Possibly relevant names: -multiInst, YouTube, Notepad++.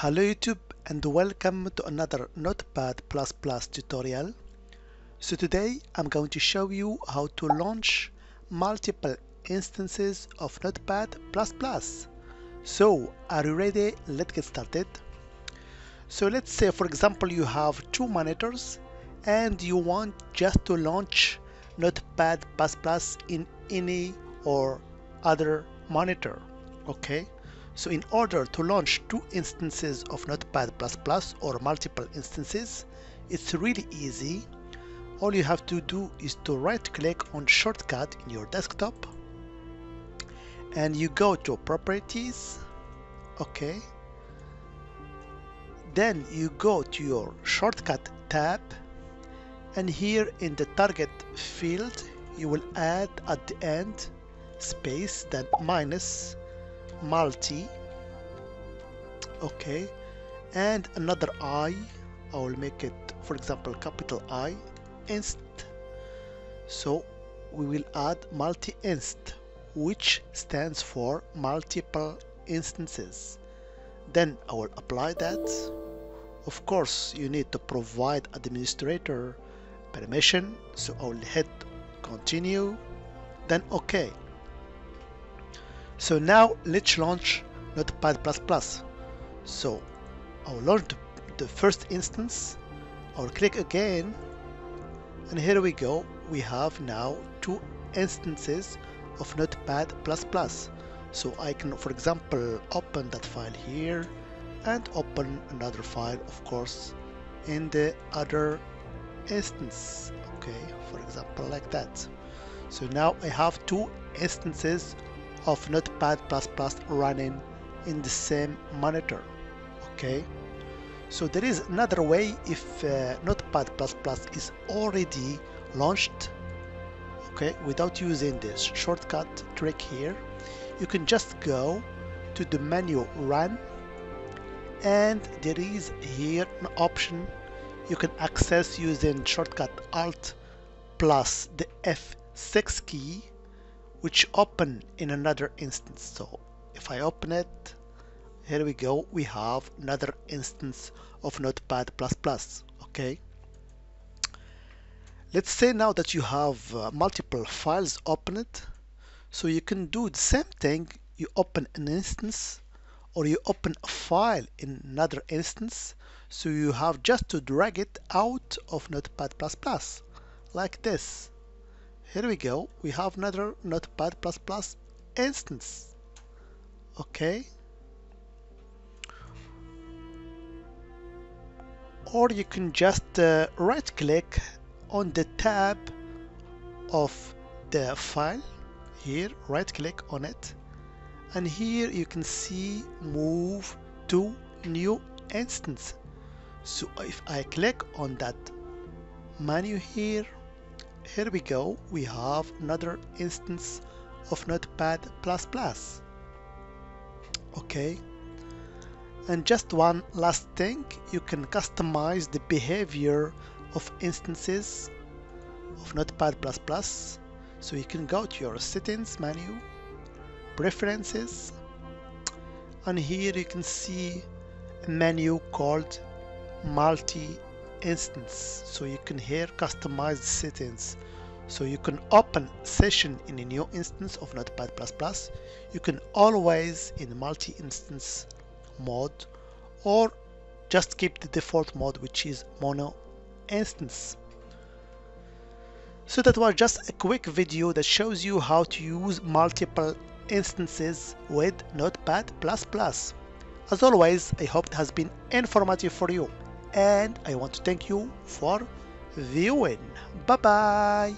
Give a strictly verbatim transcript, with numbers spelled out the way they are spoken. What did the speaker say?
Hello YouTube and welcome to another Notepad++ tutorial. So today I'm going to show you how to launch multiple instances of Notepad++. So are you ready? Let's get started. So let's say for example you have two monitors and you want just to launch Notepad++ in any or other monitor. Okay. So in order to launch two instances of Notepad++ or multiple instances, it's really easy. All you have to do is to right-click on shortcut in your desktop and you go to Properties, okay. Then you go to your shortcut tab and here in the target field, you will add at the end space then minus multi, okay, and another I. I will make it for example capital I inst. So we will add multi inst, which stands for multiple instances. Then I will apply that. Of course you need to provide administrator permission, so I will hit continue, then okay. So now let's launch Notepad++. So I'll launch the first instance. I'll click again and here we go. We have now two instances of Notepad++. So I can for example open that file here and open another file of course in the other instance. Okay, for example like that. So now I have two instances of Notepad++ running in the same monitor, okay. So there is another way if uh, Notepad++ is already launched, okay, without using this shortcut trick here. You can just go to the menu Run and there is here an option you can access using shortcut Alt plus the F six key, which open in another instance. So if I open it, here we go, we have another instance of Notepad++, okay. Let's say now that you have uh, multiple files opened, so you can do the same thing. You open an instance or you open a file in another instance, so you have just to drag it out of Notepad++ like this. Here we go, we have another Notepad++ instance, okay. Or you can just uh, right click on the tab of the file here, right click on it, and here you can see move to new instance. So if I click on that menu here, here we go, we have another instance of Notepad++, okay. And just one last thing, you can customize the behavior of instances of Notepad++. So you can go to your settings menu, preferences, and here you can see a menu called multi instance. So you can here customize settings, so you can open session in a new instance of Notepad++. You can always in multi-instance mode or just keep the default mode, which is mono instance. So that was just a quick video that shows you how to use multiple instances with Notepad++. As always, I hope it has been informative for you. And I want to thank you for viewing. Bye bye.